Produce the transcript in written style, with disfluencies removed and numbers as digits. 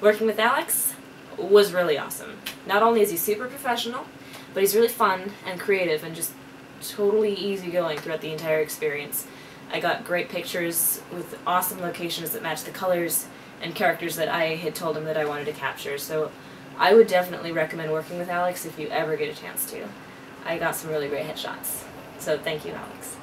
Working with Alex was really awesome. Not only is he super professional, but he's really fun and creative and just totally easygoing throughout the entire experience. I got great pictures with awesome locations that matched the colors and characters that I had told him that I wanted to capture, so I would definitely recommend working with Alex if you ever get a chance to. I got some really great headshots, so thank you, Alex.